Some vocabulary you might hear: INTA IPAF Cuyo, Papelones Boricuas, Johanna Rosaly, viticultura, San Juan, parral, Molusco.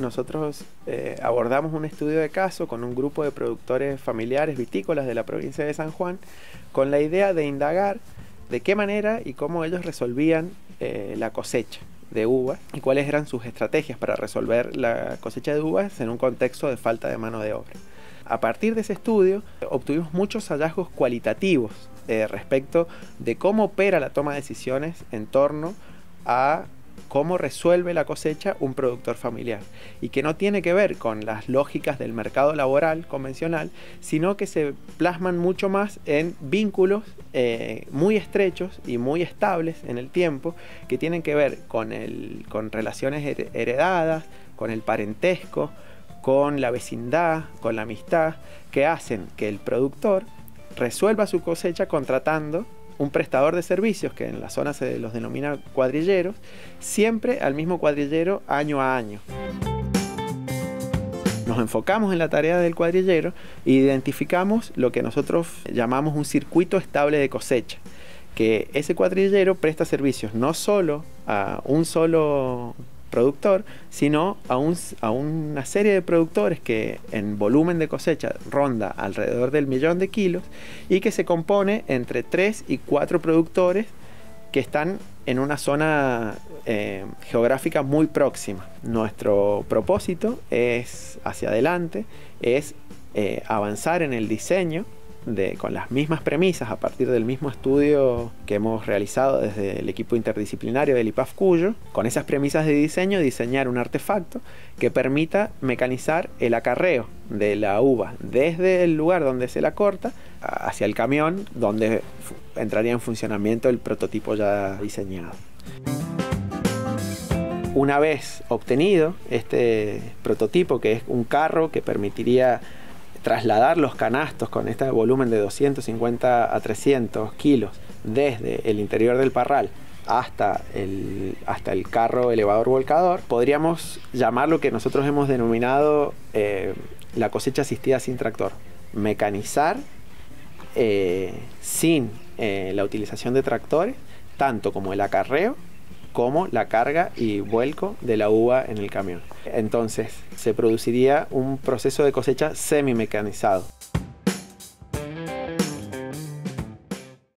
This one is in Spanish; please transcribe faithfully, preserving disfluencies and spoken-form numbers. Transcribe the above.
nosotros eh, abordamos un estudio de caso con un grupo de productores familiares vitícolas de la provincia de San Juan, con la idea de indagar de qué manera y cómo ellos resolvían eh, la cosecha de uvas y cuáles eran sus estrategias para resolver la cosecha de uvas en un contexto de falta de mano de obra. A partir de ese estudio obtuvimos muchos hallazgos cualitativos eh, respecto de cómo opera la toma de decisiones en torno a cómo resuelve la cosecha un productor familiar, y que no tiene que ver con las lógicas del mercado laboral convencional, sino que se plasman mucho más en vínculos eh, muy estrechos y muy estables en el tiempo, que tienen que ver con, el, con relaciones heredadas, con el parentesco, con la vecindad, con la amistad, que hacen que el productor resuelva su cosecha contratando un prestador de servicios, que en la zona se los denomina cuadrilleros, siempre al mismo cuadrillero año a año. Nos enfocamos en la tarea del cuadrillero e identificamos lo que nosotros llamamos un circuito estable de cosecha, que ese cuadrillero presta servicios no solo a un solo productor, sino a, un, a una serie de productores que en volumen de cosecha ronda alrededor del millón de kilos, y que se compone entre tres y cuatro productores que están en una zona eh, geográfica muy próxima. Nuestro propósito es, hacia adelante, es eh, avanzar en el diseño De, con las mismas premisas, a partir del mismo estudio que hemos realizado desde el equipo interdisciplinario del I P A F Cuyo, con esas premisas de diseño, diseñar un artefacto que permita mecanizar el acarreo de la uva desde el lugar donde se la corta hacia el camión, donde entraría en funcionamiento el prototipo ya diseñado. Una vez obtenido este prototipo, que es un carro que permitiría trasladar los canastos con este volumen de doscientos cincuenta a trescientos kilos desde el interior del parral hasta el, hasta el carro elevador volcador, podríamos llamar lo que nosotros hemos denominado eh, la cosecha asistida sin tractor. Mecanizar eh, sin eh, la utilización de tractores, tanto como el acarreo, como la carga y vuelco de la uva en el camión. Entonces se produciría un proceso de cosecha semi-mecanizado.